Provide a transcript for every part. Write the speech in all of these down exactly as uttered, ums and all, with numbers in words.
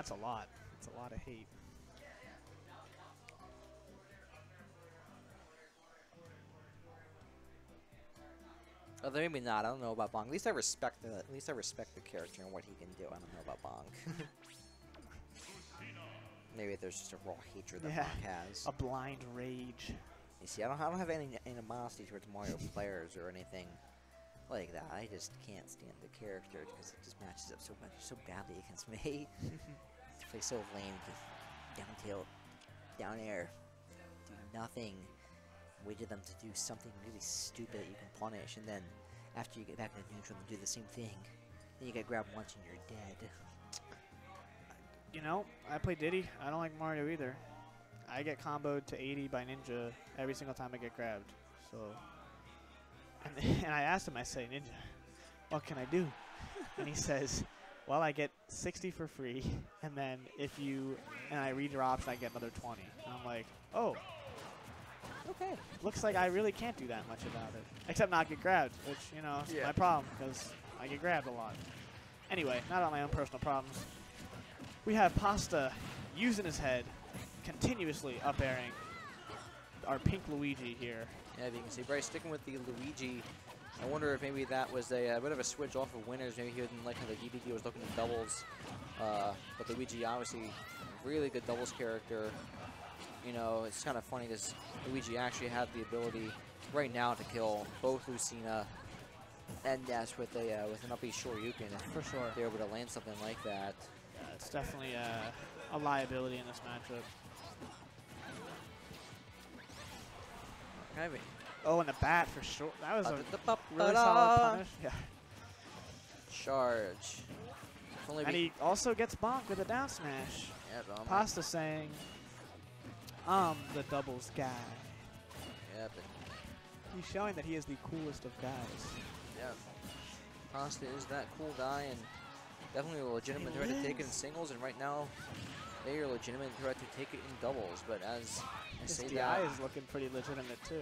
that's a lot. That's a lot of hate. Although maybe not. I don't know about Bonk. At least I respect the. At least I respect the character and what he can do. I don't know about Bonk. Maybe there's just a raw hatred that yeah, Bonk has. A blind rage. You see, I don't. I don't have any animosity towards Mario players or anything like that. I just can't stand the character because it just matches up so much, so badly against me. To play so lame, just down tilt, down air, do nothing. Waited them to do something really stupid that you can punish, and then after you get back into neutral and do the same thing, then you get grabbed once and you're dead. You know, I play Diddy. I don't like Mario either. I get comboed to eighty by Ninja every single time I get grabbed. So, and, and I asked him, I say, Ninja, what can I do? And he says, well, I get sixty for free, and then if you and I read your option, I get another twenty. And I'm like, oh. Okay. Looks like I really can't do that much about it. Except not get grabbed, which, you know, is yeah. my problem, because I get grabbed a lot. Anyway, not on my own personal problems. We have Pasta using his head, continuously up-airing our pink Luigi here. Yeah, you can see Bryce sticking with the Luigi. I wonder if maybe that was a uh, bit of a switch off of winners. Maybe he didn't like how the D B G was looking at doubles. Uh, but Luigi, obviously, really good doubles character. You know, it's kind of funny because Luigi actually had the ability right now to kill both Lucina and Dash with a uh, with an uppy shoryuken. For sure, they were able to land something like that. Yeah, it's definitely uh, a liability in this matchup. I mean, oh, and the bat for sure. That was uh, a da, da, really solid punish. Yeah. Charge. And he also gets bonked with a down smash. Yeah, Pasta saying, I'm the doubles guy. Yep. He's showing that he is the coolest of guys. Yep. Pasta is that cool guy and definitely a legitimate threat to take it in singles, and right now they are a legitimate threat to take it in doubles, but as I say that... His D I is looking pretty legitimate too.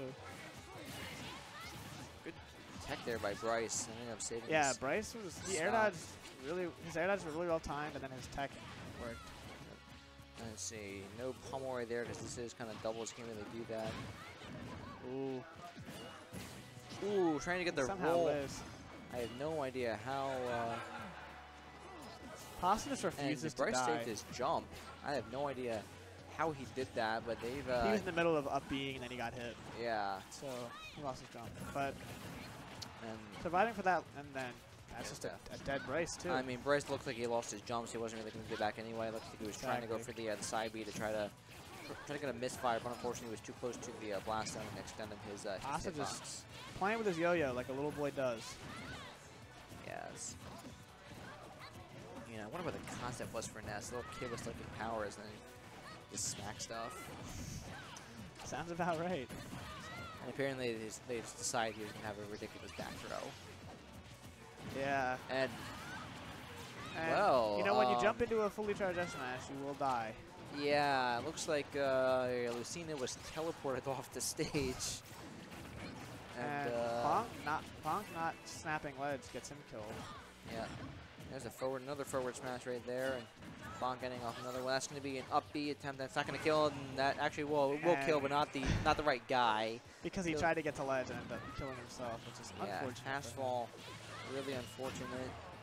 Good tech there by Bryce. I mean, I'm saving yeah, Bryce was... The air dodge really... His air dodge was really well timed, and then his tech worked. Let's see, no pummel right there because this is kind of doubles. Can't really do that. Ooh, ooh, trying to get the somehow roll. Lives. I have no idea how. Uh, Pasta just refuses to die. Bryce saved his jump. I have no idea how he did that, but they've. Uh, he was in the middle of up being and then he got hit. Yeah. So he lost his jump, but and surviving for that, and then. That's just a, a dead Bryce, too. I mean, Bryce looks like he lost his jump, so he wasn't really going to get back anyway. Looks like he was exactly. trying to go for the, uh, the side B to try to try to get a misfire, but unfortunately he was too close to the uh, blast down and extending his uh, Pasta just box. Playing with his yo-yo like a little boy does. Yes. You know, I wonder what the concept was for Ness. A little kid was looking powers and then just smack stuff. Sounds about right. And apparently they just, they just decided he was going to have a ridiculous back throw. Yeah. And, and well, you know, when um, you jump into a fully charged S-Smash, you will die. Yeah, it looks like uh, Lucina was teleported off the stage. And, and uh, Bonk, not, Bonk not snapping ledge gets him killed. Yeah. There's a forward, another forward smash right there, and Bonk getting off another one. That's going to be an up B attempt. That's not going to kill, and that actually will will and kill, but not the not the right guy. Because he so, tried to get to ledge and ended up killing himself, which is yeah, unfortunate. Asphalt. Really unfortunate.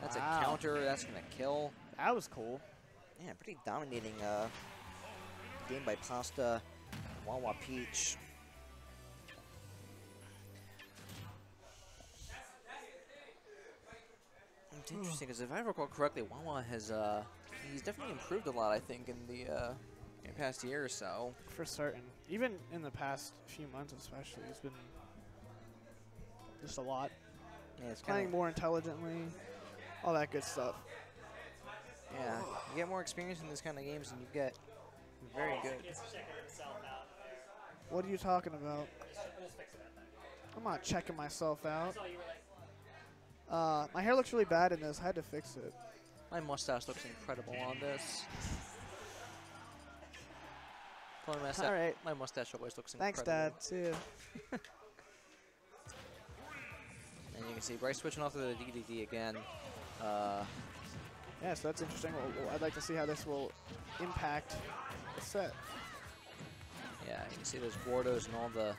That's wow. a counter. That's going to kill. That was cool. Yeah, pretty dominating uh, game by Pasta. Wawa Peach. It's interesting because if I recall correctly, Wawa has uh, he's definitely improved a lot. I think in the uh, in the past year or so. For certain, even in the past few months, especially, it's been just a lot. Yeah, it's playing more intelligently, all that good stuff. Yeah, you get more experience in this kind of games and you get very good. What are you talking about? I'm not checking myself out. Uh, my hair looks really bad in this. I had to fix it. My mustache looks incredible on this. All right. My mustache always looks incredible. Thanks, Dad. See ya. And you can see Bryce switching off to the D D D again. Uh, Yeah, so that's interesting. Well, I'd like to see how this will impact the set. Yeah, you can see those Gordos and all the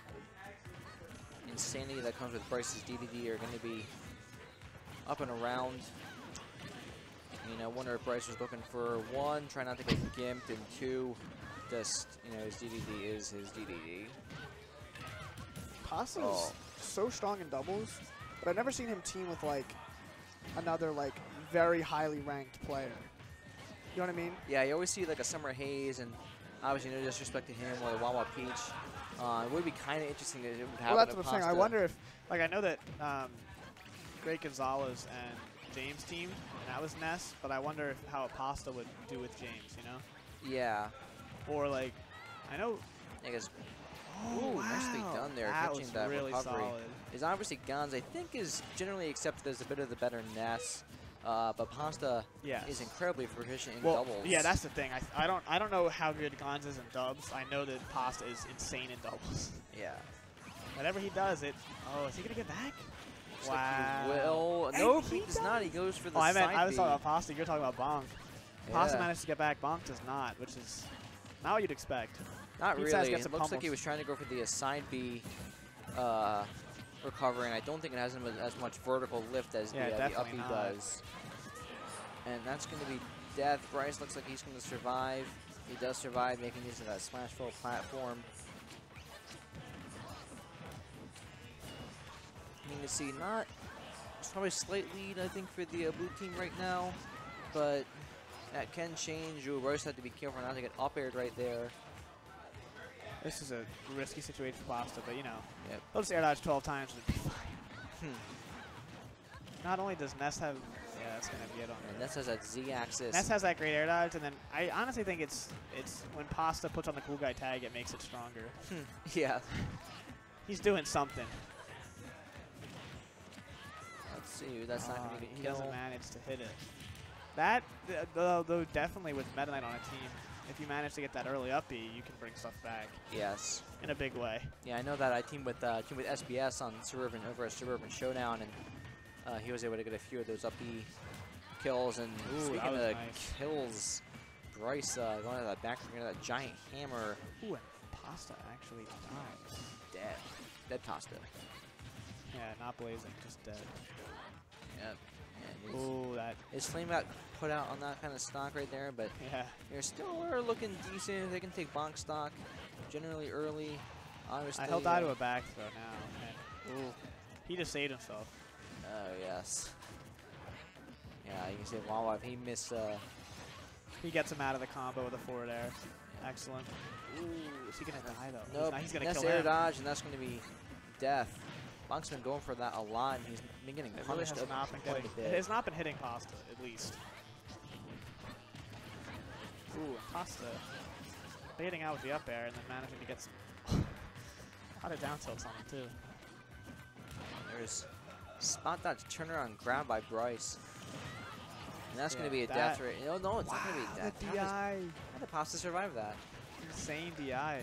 insanity that comes with Bryce's D D D are going to be up and around. I mean, I wonder if Bryce was looking for one, try not to get gimped, and two, just, you know, his D D D is his D D D. Pasta's oh. so strong in doubles, but I've never seen him team with, like, another, like, very highly ranked player. You know what I mean? Yeah, you always see, like, a Summer Hayes, and obviously no disrespect to him, or Wawa Peach. Uh, it would be kind of interesting that it would happen. Well, that's what I'm saying. I wonder if, like, I know that um, Greg Gonzalez and James team, and that was Ness, but I wonder if how a Pasta would do with James, you know? Yeah. Or, like, I know... I guess... Oh, ooh, wow. Nicely done there. That was that really recovery. Solid. Is obviously Gons, I think, is generally accepted as a bit of the better Ness, uh, but Pasta yes. is incredibly proficient in well, doubles. Yeah, that's the thing. I, I don't I don't know how good Gons is in dubs. I know that Pasta is insane in doubles. Yeah. Whatever he does, it... Oh, is he going to get back? Looks wow. Like he will. No, he, he does not. He goes for the oh, I meant, side I was beat. Talking about Pasta. You're talking about Bonk. Pasta yeah. managed to get back. Bonk does not, which is not what you'd expect. Not Pizza really. It looks pummels. Like he was trying to go for the side B uh, recovery, and I don't think it has him as much vertical lift as yeah, the, uh, the up B does. And that's going to be death. Bryce looks like he's going to survive. He does survive, making use of that Smash four platform. I mean, to see not, it's probably a slight lead, I think, for the uh, blue team right now, but that can change. You Bryce had to be careful not to get up aired right there. This is a risky situation for Pasta, but you know, yep. He'll just air dodge twelve times and it'll be fine. Hmm. Not only does Ness have, yeah, that's gonna be it on there. Ness has that Z axis. Ness has that great air dodge, and then I honestly think it's it's when Pasta puts on the cool guy tag, it makes it stronger. Hmm. Yeah, he's doing something. Let's see, that's oh, not gonna be a kill. He doesn't manage to hit it. That though, though definitely with Meta Knight on a team. If you manage to get that early up B, you can bring stuff back. Yes. In a big way. Yeah, I know that I teamed with uh, teamed with S B S on Suburban over at Suburban Showdown, and uh, he was able to get a few of those up B kills. And ooh, speaking of nice. kills, Bryce uh, going to that back of that giant hammer. Ooh, and Pasta actually died. Dead. Dead Pasta. Yeah, not blazing, just dead. Yep. Oh, that his flame got put out on that kind of stock right there, but yeah, they're still looking decent. They can take bonk stock generally early. Obviously, I held uh, out to a back throw now. And he just saved himself. Oh yes. Yeah, you can see Wawa if he missed. Uh, he gets him out of the combo with a forward air. Excellent. Ooh, is he gonna die though? No, nope. he's, he's gonna that's kill air him. dodge, and that's gonna be death. Bonk's been going for that a lot, and he's been getting punished really not been quite a bit. It has not been hitting Pasta, at least. Ooh, Pasta baiting out with the up air and then managing to get some a lot of down tilts on him, too. There's spot dodge turnaround grab by Bryce. And that's yeah, going to be a that, death rate. No, no, it's wow, not going to be a death. That D I. How, does, how did Pasta survive that? Insane D I.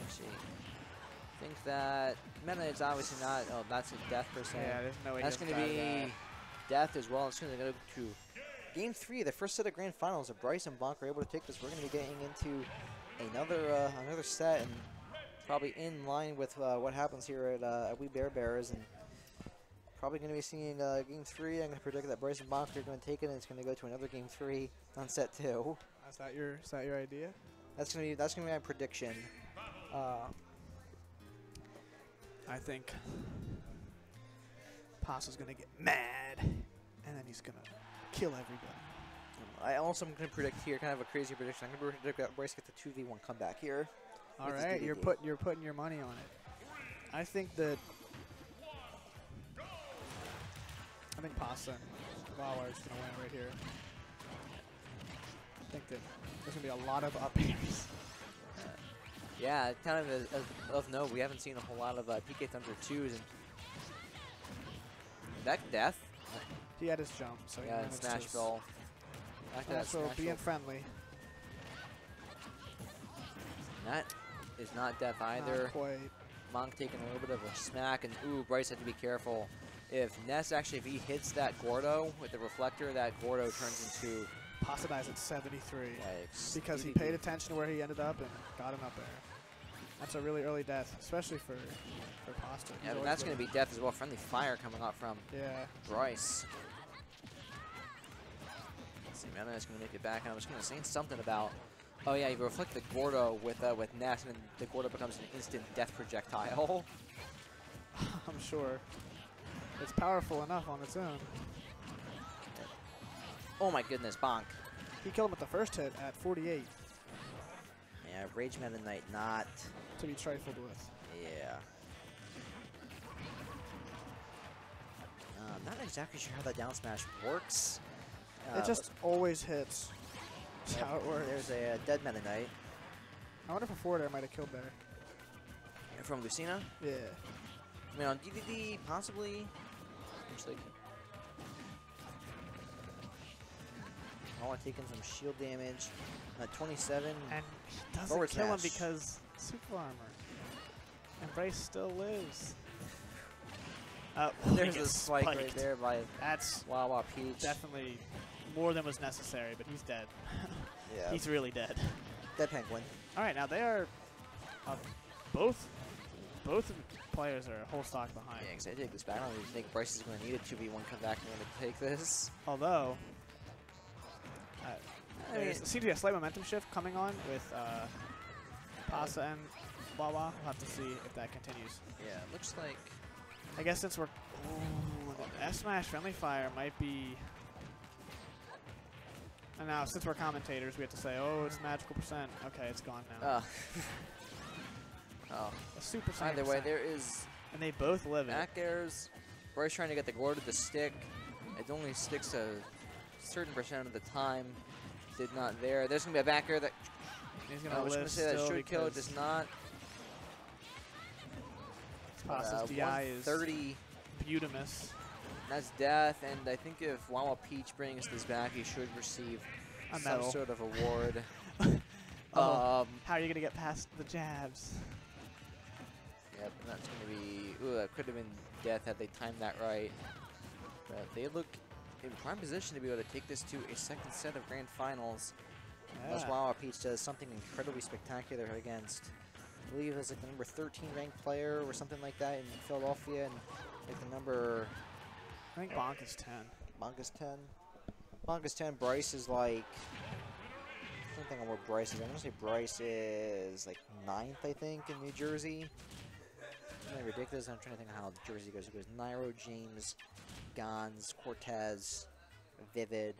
Let's see. I think that Meta is obviously not. Oh, that's a death percent. Yeah, there's no way. That's going to be that. death as well. It's going to go to game three, the first set of grand finals. If Bryce and Bonk are able to take this, we're going to be getting into another uh, another set, and probably in line with uh, what happens here at, uh, at We Bear Bears, and probably going to be seeing uh, game three. I'm going to predict that Bryce and Bonk are going to take it, and it's going to go to another game three on set two. Is that your is that your idea? That's going to be that's going to be my prediction. Uh, I think Pasta's going to get mad, and then he's going to kill everybody. I also am going to predict here, kind of a crazy prediction, I'm going to predict that Bryce gets the two v one comeback here. All right, you're, put, you're putting your money on it. I think that... I think Pasta and Wawa is going to win right here. I think that there's going to be a lot of up airs. Yeah, kind of a, a, of no, we haven't seen a whole lot of uh, P K Thunder twos. And that death? He had his jump, so yeah, he smash ball. Also, being friendly. And that is not death either. Not quite. Monk taking a little bit of a smack, and ooh, Bryce had to be careful. if Ness actually, if he hits that Gordo with the reflector, that Gordo turns into... Pasta dies at seventy-three. Yikes. Because he paid attention to where he ended up and got him up there. That's a really early death, especially for, for Pasta. Yeah, but that's going to be death as well. Friendly fire coming up from yeah. Bryce. Let's see, Meta Knight's going to make it back. And I was going to say something about... Oh yeah, you reflect the Gordo with uh, with Ness, and the Gordo becomes an instant death projectile. I'm sure. It's powerful enough on its own. Oh my goodness, Bonk. He killed him with the first hit at forty-eight. Yeah, Rage Meta Knight not... to be trifled with. Yeah. Uh, I'm not exactly sure how that down smash works. Uh, it just always hits. That's how it works. There's a uh, dead Meta Knight. I wonder if a forward air might have killed there. And from Lucina? Yeah. I mean, on D D D, possibly. Actually, I want to take in some shield damage. Uh, twenty-seven. And he doesn't kill him because super armor. And Bryce still lives. Uh, there's a spike spiked. right there by that's Wawa Peach. Definitely more than was necessary, but he's dead. Yeah. He's really dead. Dead penguin. All right, now they are uh, both. Both players are a whole stock behind. Yeah, because I take this back. I don't even think Bryce is going to need a two v one comeback in order to take this. Although, uh, I mean, there seems to be a slight momentum shift coming on with uh, Pasta and Wawa. We'll have to see if that continues. Yeah, it looks like... I guess since we're... Ooh, S-Smash Friendly Fire might be... And now, since we're commentators, we have to say, oh, it's magical percent. Okay, it's gone now. Uh. Oh. A super Either way, percent. there is... And they both live in back airs. Bryce trying to get the Gordo to stick. It only sticks a certain percent of the time. Did not there. There's going to be a back air that... He's gonna uh, I was going to say that should kill. It does not. Pasta's uh, D I is beautimous. That's death. And I think if Wawa Peach brings this back, he should receive a medal. Some sort of award. Oh, um, how are you going to get past the jabs? Yep, and that's going to be... Ooh, that could have been death had they timed that right. But they look in prime position to be able to take this to a second set of Grand Finals. Yeah. Unless Wawa Peach does something incredibly spectacular against... I believe it's like the number thirteen ranked player or something like that in Philadelphia. And like the number... I think Bonk is ten. Bonk is ten? Bonk is ten. Bryce is like... I don't think I'm where Bryce is. I'm going to say Bryce is like ninth, I think, in New Jersey. Ridiculous. I'm trying to think of how Jersey goes. It goes Nairo, James, Gons, Cortez, Vivid.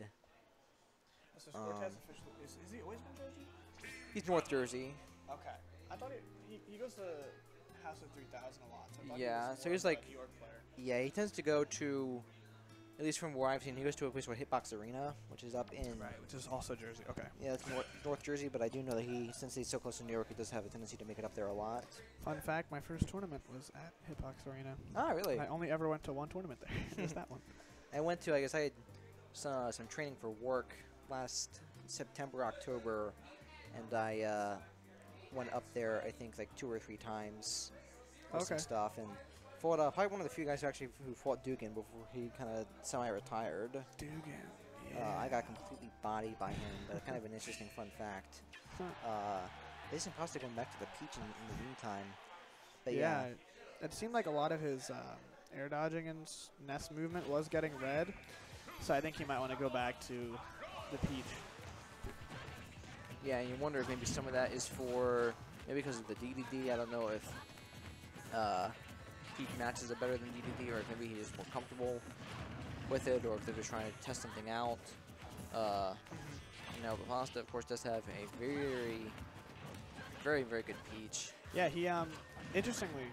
Is um, Cortez official? Is, is he always been Jersey? He's North Jersey. Okay. I thought he, he, he goes to House of three thousand a lot. So yeah, he so he's like, New York player. Yeah, he tends to go to, at least from where I've seen, he goes to a place where Hitbox Arena, which is up in. Right, which is also Jersey. Okay. Yeah, it's North, North Jersey, but I do know that he, since he's so close to New York, he does have a tendency to make it up there a lot. Fun fact, my first tournament was at Hitbox Arena. Oh, really? I only ever went to one tournament there. There's that one. I went to, I guess I had some, uh, some training for work last September, October, and I, uh, went up there, I think, like two or three times for okay. some stuff, and fought uh, probably one of the few guys who actually who fought Dugan before he kind of semi-retired. Dugan, yeah. Uh, I got completely bodied by him, but kind of an interesting fun fact. Uh, they just impossible going back to the Peach in, in the meantime. But yeah, yeah, it seemed like a lot of his um, air dodging and Ness movement was getting red, so I think he might want to go back to the Peach. Yeah, and you wonder if maybe some of that is for, maybe because of the D D D, I don't know if uh, Peach matches are better than D D D, or if maybe he's more comfortable with it, or if they're just trying to test something out. Uh, you know, but Pasta, of course, does have a very, very, very good Peach. Yeah, he, um, interestingly,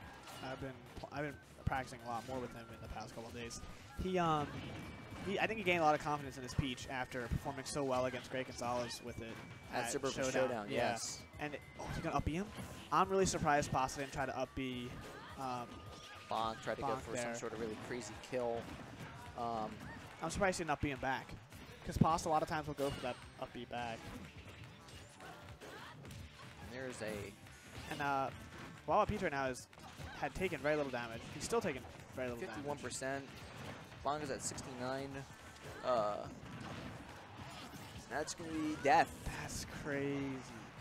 I've been, I've been practicing a lot more with him in the past couple of days. He, um, he, I think he gained a lot of confidence in his Peach after performing so well against Greg Gonzalez with it. At, at Suburban Showdown, Showdown yeah. yes. And it, oh, he's going to up B him? I'm really surprised Pasta didn't try to up B. Um, Bonk tried to Bonk go for there. some sort of really crazy kill. Um, I'm surprised he didn't up B him back. Because Pasta a lot of times will go for that up B back. And there's a... And uh, Wawa Peach right now has had taken very little damage. He's still taking very little fifty-one percent damage. fifty-one percent. Bonk is at sixty-nine. Uh, that's going to be death. That's crazy.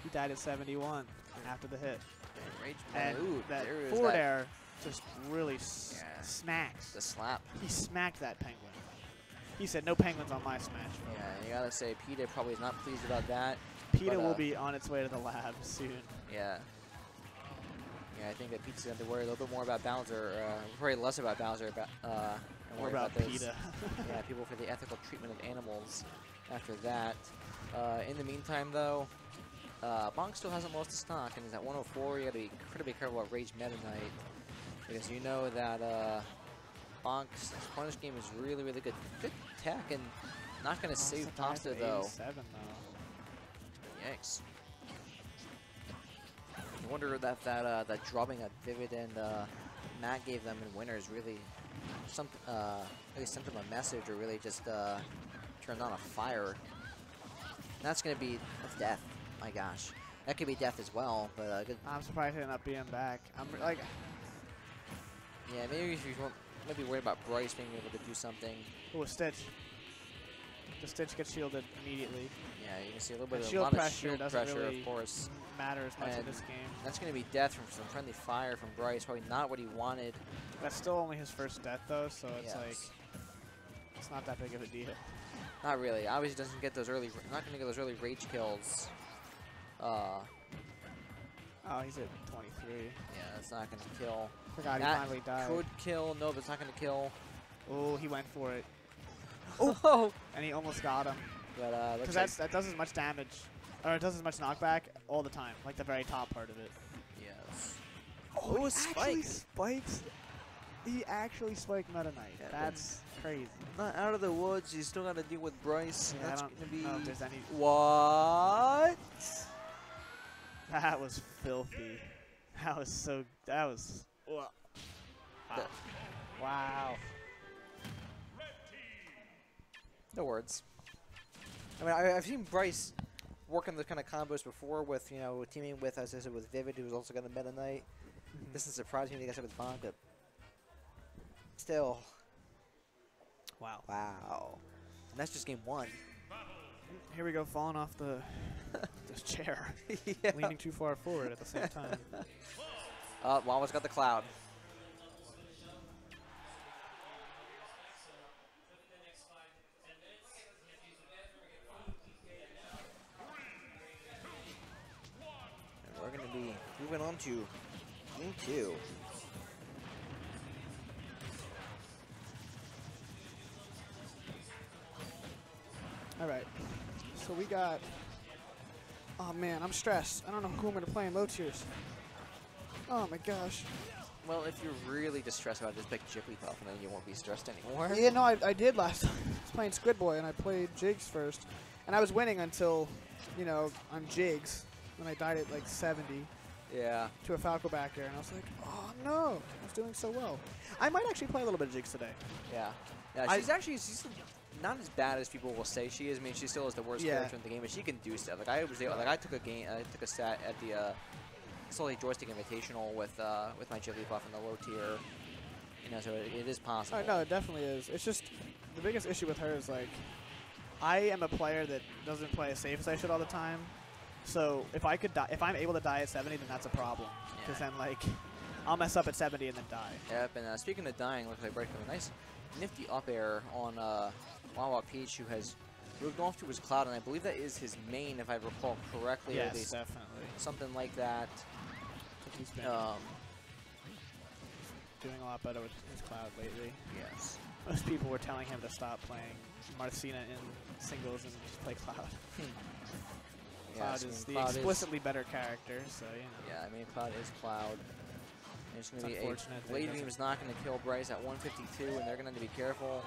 He died at sevenenty-one after the hit. And, rage and Ooh, that there forward that. air just really yeah. smacks. The slap. He smacked that penguin. He said, no penguins on my Smash. Bro. Yeah, you got to say, PETA probably is not pleased about that. PETA but, uh, will be on its way to the lab soon. Yeah. Yeah, I think that PETA's going to have to worry a little bit more about Bowser, uh, worry less about Bowser, uh, and worry about, about PETA. Yeah, people for the ethical treatment of animals after that. Uh, in the meantime, though, uh, Bonk still hasn't lost his stock, and he's at one oh four. You got to be incredibly careful about Rage Meta Knight, because you know that uh, Bonk's punish game is really, really good. Good tech, and not going to save Pasta, though. though. Yikes. I wonder that that uh, that dropping that Vivid and uh, Matt gave them in winners really some uh, really sent them a message, or really just uh, turned on a fire. And that's gonna be that's death. My gosh, that could be death as well. But uh, good. I'm surprised they're not being back. I'm like, yeah, maybe if you want, maybe worried about Bryce being able to do something. Oh, a Stitch. The Stitch gets shielded immediately. Yeah, you can see a little bit of, a lot of shield pressure, really, of course. Matter as much and in this game. That's going to be death from some friendly fire from Bryce. Probably not what he wanted. That's still only his first death, though, so it's yes. like it's not that big of a deal. Not really. Obviously, doesn't get those early. Not going to get those early rage kills. Uh. Oh, he's at twenty-three. Yeah, that's not going to kill. Forgot that he finally died. Could kill. No, but it's not going to kill. Oh, he went for it. Oh, and he almost got him. But uh, because like that does as much damage, or it does as much knockback all the time, like the very top part of it. Yes. Oh, oh it actually spikes. He actually spiked Meta Knight. Yeah, that's crazy. Not out of the woods. You still got to deal with Bryce. Yeah, that's I don't gonna be. Know if there's any what? That was filthy. That was so. That was. Wow. That wow. No words. I mean, I, I've seen Bryce work on those kind of combos before with, you know, teaming with, as I said, with Vivid, who was also going to Meta Knight. Mm-hmm. This is surprising to guess up with Bonk, but still. Wow. Wow. And that's just game one. Here we go, falling off the this chair. Yeah. Leaning too far forward at the same time. uh, Wawa's got the Cloud. We're going to be moving on to game two. All right. So we got... Oh, man, I'm stressed. I don't know who I'm going to play in low tiers. Oh, my gosh. Well, if you're really distressed about this, pick Jigglypuff, and then you won't be stressed anymore. Yeah, no, I, I did last time. I was playing Squid Boy, and I played Jigs first. And I was winning until, you know, on Jigs. When I died at like seventy, yeah, to a Falco back there, and I was like, oh no, I was doing so well. I might actually play a little bit of Jigs today. Yeah, yeah, she's I, actually she's not as bad as people will say she is. I mean, she still is the worst yeah. character in the game, but she can do stuff. Like I was, like I took a game, I took a stat at the uh, Solely Joystick Invitational with uh, with my Jigglypuff in the low tier. You know, so it, it is possible. Oh, no, it definitely is. It's just the biggest issue with her is like, I am a player that doesn't play as safe as I should all the time. So if I could die, if I'm able to die at seventy, then that's a problem. Because yeah. then like, I'll mess up at seventy and then die. Yep. And uh, speaking of dying, looks like Bryce got a nice, nifty up air on uh, Wawa Peach, who has moved off to his Cloud, and I believe that is his main, if I recall correctly. Yes, at least definitely. Something like that. He's been um, doing a lot better with his Cloud lately. Yes. Most people were telling him to stop playing Marcina in singles and just play Cloud. Cloud yeah, is the Cloud explicitly is better character, so you know. Yeah, I mean, Cloud is Cloud. And it's going to be a blade beam is not going to kill Bryce at one fifty-two, and they're going to have to be careful.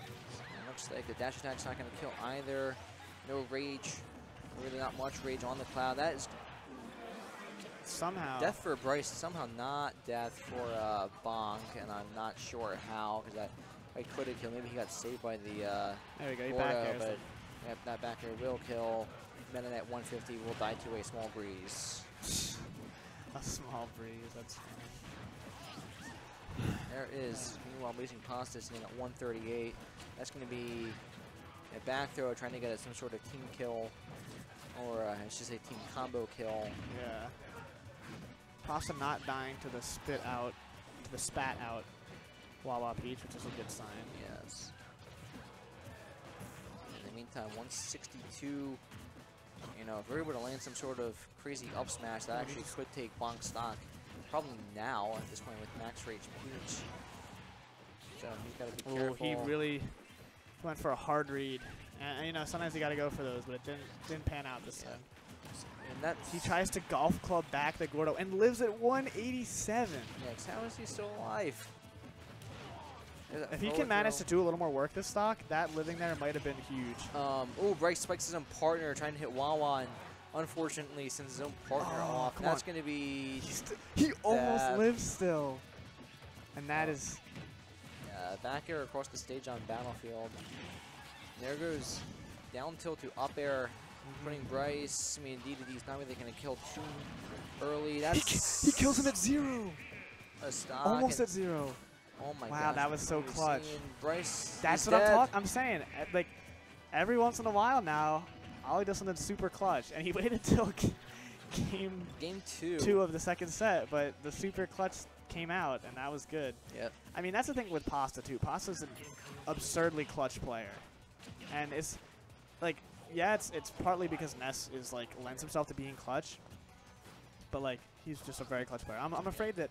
And looks like the dash attack's not going to kill either. No rage, really not much rage on the Cloud. That is somehow death for Bryce. Somehow not death for uh, Bonk, and I'm not sure how, because that. I could have killed. Maybe he got saved by the uh, there we go. Gordo, back but yep, that back air will kill. Meta Knight one fifty will die to a small breeze. A small breeze, that's funny. There it is. Meanwhile, I'm losing Pasta sitting at one thirty-eight. That's going to be a back throw, trying to get at some sort of team kill, or uh, I should say team combo kill. Yeah. Pasta not dying to the spit out, to the spat out Wawa Peach, which is a good sign. Yes. In the meantime, one sixty-two. You know, if we were to land some sort of crazy up smash, that actually could take Bonk stock. Probably now at this point with max rage Peach. So he's got to be careful. Oh, he really went for a hard read. And, you know, sometimes you got to go for those, but it didn't didn't pan out this yeah. time. And that's, he tries to golf club back the Gordo and lives at one eighty-seven. Yeah, how is he still alive? If he can manage to do a little more work this stock, that living there might have been huge. Um, oh, Bryce spikes his own partner, trying to hit Wawa, and unfortunately sends his own partner oh, off. That's going to be... He almost lives still. And that oh. is... Yeah, back air across the stage on Battlefield. There goes down tilt to up air. Putting Bryce, I mean, D D D's not really going to kill too early. That's he, he kills him at zero. A stock. Almost at zero. Oh my god. Wow, gosh, that was so clutch. Bryce, that's what I'm talking. I'm saying, like, every once in a while now, Ollie does something super clutch, and he waited until game game two. two of the second set, but the super clutch came out, and that was good. Yep. I mean, that's the thing with Pasta too. Pasta's an absurdly clutch player, and it's like, yeah, it's it's partly because Ness is like lends himself to being clutch, but like he's just a very clutch player. I'm I'm afraid that.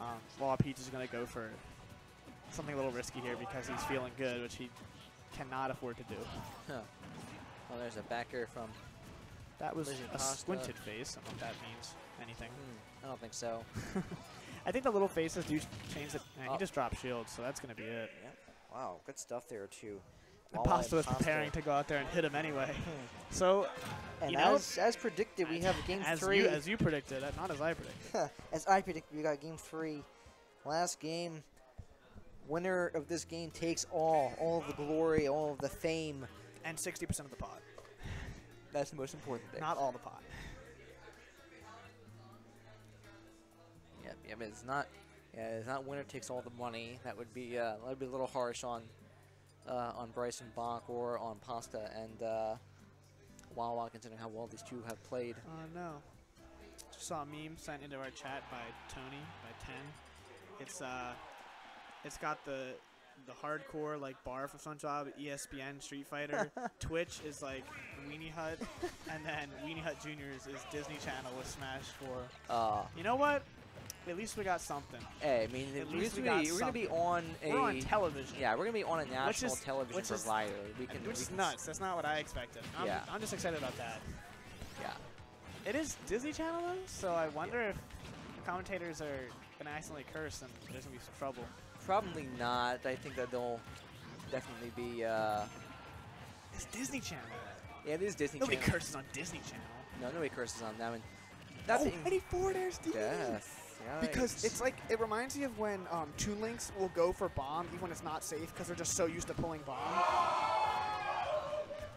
Um, Wawa Peach is going to go for something a little risky here because he's feeling good, which he cannot afford to do. Huh. Well, there's a backer from... That was a Pasta. Squinted face. I don't know if that means anything. Mm, I don't think so. I think the little faces do change the... Man, oh. He just dropped shield, so that's going to be it. Yeah. Wow, good stuff there, too. And Pasta was preparing to go out there and hit him anyway. So, and you know, as, as predicted, we have game as three. You, as you predicted, not as I predicted. As I predicted, we got game three. Last game, winner of this game takes all. All of the glory, all of the fame. And sixty percent of the pot. That's the most important thing. Not all the pot. Yeah, yeah, but it's not, yeah, it's not winner takes all the money. That would be, uh, that would be a little harsh on... Uh, on Bryce and Bonk or on Pasta and uh, Wawa, considering how well these two have played. Oh, uh, no. Just saw a meme sent into our chat by Tony, by ten. It's uh, it's got the the hardcore like bar from Sun Job, E S P N, Street Fighter. Twitch is like Weenie Hut, and then Weenie Hut Juniors is Disney Channel with Smash four. Uh, you know what? At least we got something. Hey, I mean, at, at least, least we, we got we're something. We're going to be on a... We're on television. Yeah, we're going to be on a national is, television is, provider. We can, which we is can nuts. That's not what I expected. I'm, yeah. I'm just excited about that. Yeah. It is Disney Channel, though, so I wonder yeah. if commentators are going to accidentally curse and there's going to be some trouble. Probably not. I think that they'll definitely be... Uh, it's Disney Channel. Yeah, it is Disney nobody Channel. Nobody curses on Disney Channel. No, nobody curses on them. And that's oh, eighty-four there's D D D. Yes. Yikes. Because it's like, it reminds me of when um, two links will go for bomb even when it's not safe because they're just so used to pulling bomb.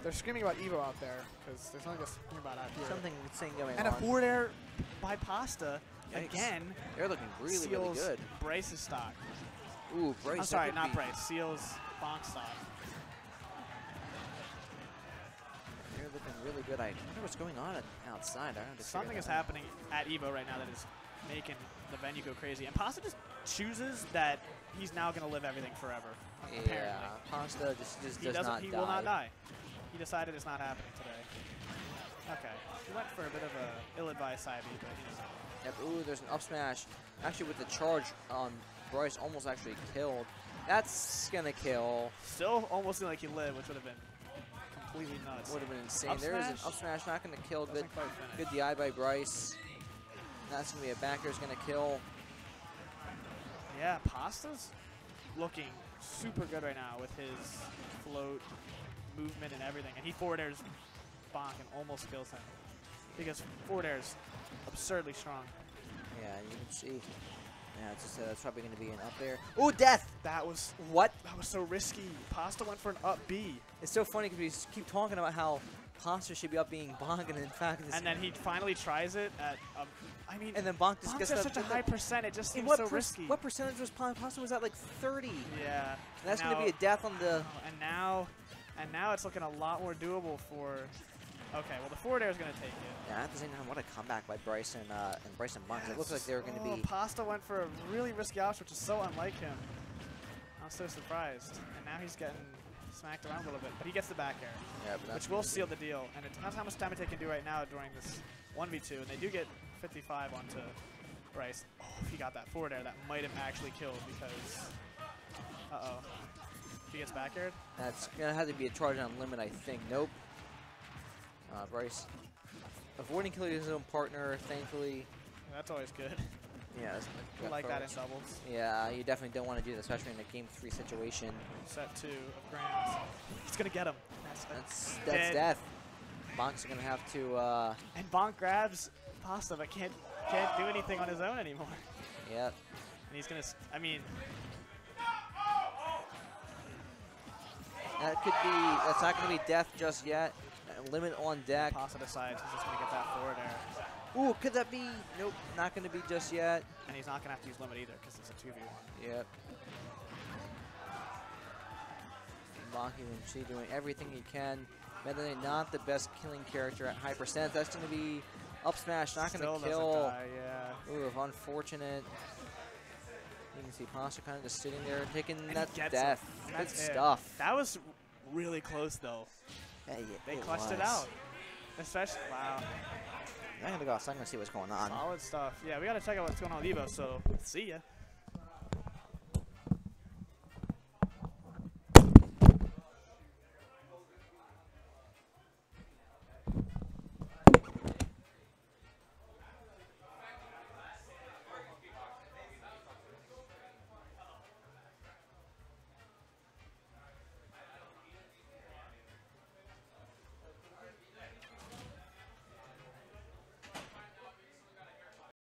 They're screaming about Evo out there because there's nothing to scream about out here. Something insane going and on. And a forward air by Pasta Yikes. again. They're looking really, seals really good. Bryce's stock. Ooh, Bryce. I'm sorry, not be... Bryce. Seals Bonk stock. They're looking really good. I wonder what's going on outside. I don't know. Something is out. happening at Evo right now that is making the venue go crazy. And Pasta just chooses that he's now going to live everything forever, apparently. Yeah, Pasta just, just does not die. He will not die. He decided it's not happening today. Okay. He went for a bit of a ill-advised side B, but he's... Yep, ooh, there's an up smash. Actually, with the charge, um, Bryce almost actually killed. That's going to kill. Still almost seemed like he lived, which would have been completely nuts. Would have been insane. Up there smash? Is an up smash, not going to kill. Good, good D I by Bryce. That's going to be a backer is going to kill. Yeah, Pasta's looking super good right now with his float, movement, and everything. And he forward airs Bonk and almost kills him because forward air is absurdly strong. Yeah, you can see. Yeah, it's, just, uh, it's probably going to be an up air. Oh, death! That was what? That was so risky. Pasta went for an up B. It's so funny because we keep talking about how Pasta should be up being Bonk, and in fact, this and then he finally tries it at. Um, I mean, and then Bonk just Bonk gets such a high percent. It just seems so risky. What percentage was Pasta? Was at like thirty. Yeah, and that's going to be a death on the. And now, and now it's looking a lot more doable for. Okay, well the forward air is going to take it. Yeah, at the same time, what a comeback by Bryce and uh, and Bryce and Bonk. Yeah, it looks like they were going to oh, be. Pasta went for a really risky option, which is so unlike him. I'm so surprised. And now he's getting smacked around a little bit, but he gets the back air, yeah, which will seal the deal. And it's not how much damage they can do right now during this one v two. And they do get fifty-five onto Bryce. Oh, if he got that forward air, that might have actually killed because. Uh oh. If he gets back aired? That's going to have to be a charge on limit, I think. Nope. Uh, Bryce avoiding killing his own partner, thankfully. That's always good. Yeah, we like that in doubles. Yeah, you definitely don't want to do that, especially in a game three situation. Set two of Grams. He's gonna get him. That's that's, that's death. Bonk's gonna have to. Uh, and Bonk grabs Pasta, but can't can't do anything on his own anymore. Yep. And he's gonna. I mean, that could be. That's not gonna be death just yet. Limit on deck. Pasta decides he's just gonna get that forward air. Ooh, could that be? Nope, not going to be just yet. And he's not going to have to use limit either because it's a two v one. Yep. Bonk even doing everything he can. Meta Knight not the best killing character at high percent. That's going to be up smash, not going to kill. Die, yeah. Ooh, unfortunate. You can see Pasta kind of just sitting there taking and that death. It. Good stuff. It. That was really close though. Yeah, yeah, they it clutched was. it out. Especially, wow. I'm gonna go outside and see what's going on. Solid stuff. Yeah, we gotta check out what's going on with Evo, so see ya.